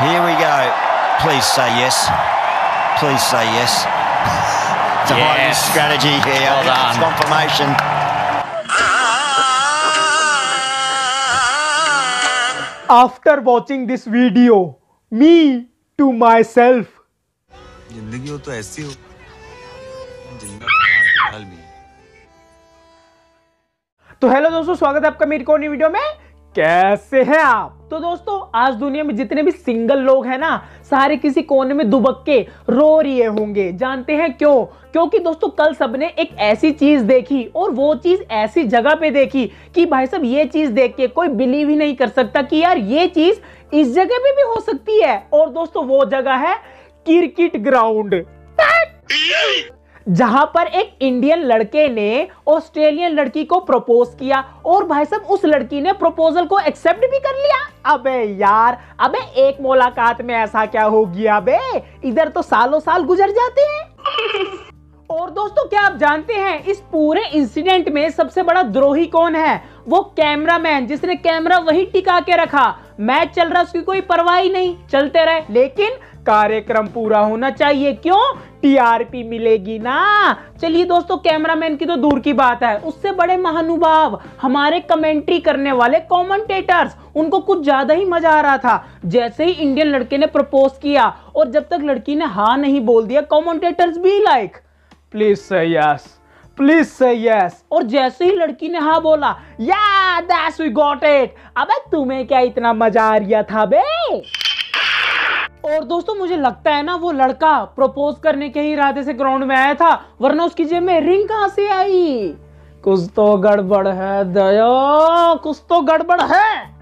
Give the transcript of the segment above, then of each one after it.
Here we go. Please say yes. Please say yes. It's a high risk strategy here. Well done. It's confirmation. After watching this video, me to myself. जिंदगी हो तो ऐसी हो. तो hello दोस्तों, स्वागत है आपका मेरी कोनी वीडियो में। कैसे हैं आप? तो दोस्तों, आज दुनिया में जितने भी सिंगल लोग हैं ना, सारे किसी कोने में दुबक के रो रहे होंगे। जानते हैं क्यों? क्योंकि दोस्तों कल सबने एक ऐसी चीज देखी और वो चीज ऐसी जगह पे देखी कि भाई साहब ये चीज देख के कोई बिलीव ही नहीं कर सकता कि यार ये चीज इस जगह पे भी हो सकती है। और दोस्तों वो जगह है क्रिकेट ग्राउंड, जहां पर एक इंडियन लड़के ने ऑस्ट्रेलियन लड़की को प्रपोज किया और भाई साहब उस लड़की ने प्रपोजल को एक्सेप्ट भी कर लिया। अबे यार, अबे एक मुलाकात में ऐसा क्या हो गया? अबे इधर तो सालों साल गुजर जाते हैं। और दोस्तों क्या आप जानते हैं इस पूरे इंसिडेंट में सबसे बड़ा द्रोही कौन है? वो कैमरामैन, जिसने कैमरा वही टिका के रखा। मैच चल रहा, उसकी कोई परवाह ही नहीं, चलते रहे। लेकिन कार्यक्रम पूरा होना चाहिए, क्यों? टीआरपी मिलेगी ना। चलिए दोस्तों, कैमरामैन की तो दूर की बात है, उससे बड़े महानुभाव हमारे कमेंट्री करने वाले कमेंटेटर्स, उनको कुछ ज्यादा ही मजा आ रहा था। जैसे ही इंडियन लड़के ने प्रपोज किया और जब तक लड़की ने हाँ नहीं बोल दिया, कमेंटेटर्स भी like please say yes, please say yes. और जैसे ही लड़की ने हाँ बोला, या दैट्स वी गॉट इट। अबे तुम्हें क्या इतना मजा आ रहा था बे? और दोस्तों मुझे लगता है ना वो लड़का प्रपोज करने के ही इरादे से ग्राउंड में आया था, वरना उसकी जेब में रिंग कहां से आई? कुछ तो गड़बड़ है दया, कुछ तो गड़बड़ है।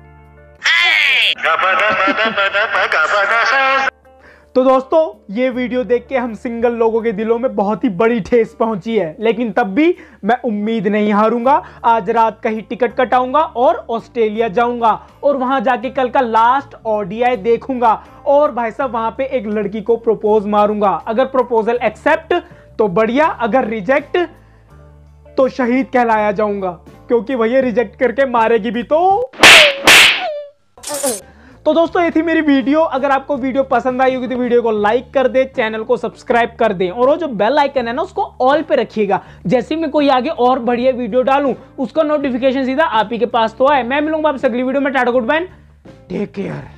तो दोस्तों ये वीडियो देख के हम सिंगल लोगों के दिलों में बहुत ही बड़ी ठेस पहुंची है, लेकिन तब भी मैं उम्मीद नहीं हारूंगा। आज रात का ही टिकट कटाऊंगा और ऑस्ट्रेलिया जाऊंगा और वहां जाके कल का लास्ट ओडीआई देखूंगा और भाई साहब वहां पे एक लड़की को प्रपोज मारूंगा। अगर प्रपोजल एक्सेप्ट तो बढ़िया, अगर रिजेक्ट तो शहीद कहलाया जाऊंगा, क्योंकि भैया रिजेक्ट करके मारेगी भी तो। तो दोस्तों ये थी मेरी वीडियो। अगर आपको वीडियो पसंद आई होगी तो वीडियो को लाइक कर दे, चैनल को सब्सक्राइब कर दे और वो जो बेल आइकन है ना उसको ऑल पे रखिएगा। जैसे ही मैं कोई आगे और बढ़िया वीडियो डालूं उसका नोटिफिकेशन सीधा आप ही के पास तो आए। मैं मिलूंगा आपसे अगली वीडियो में। Tata good bye, take care.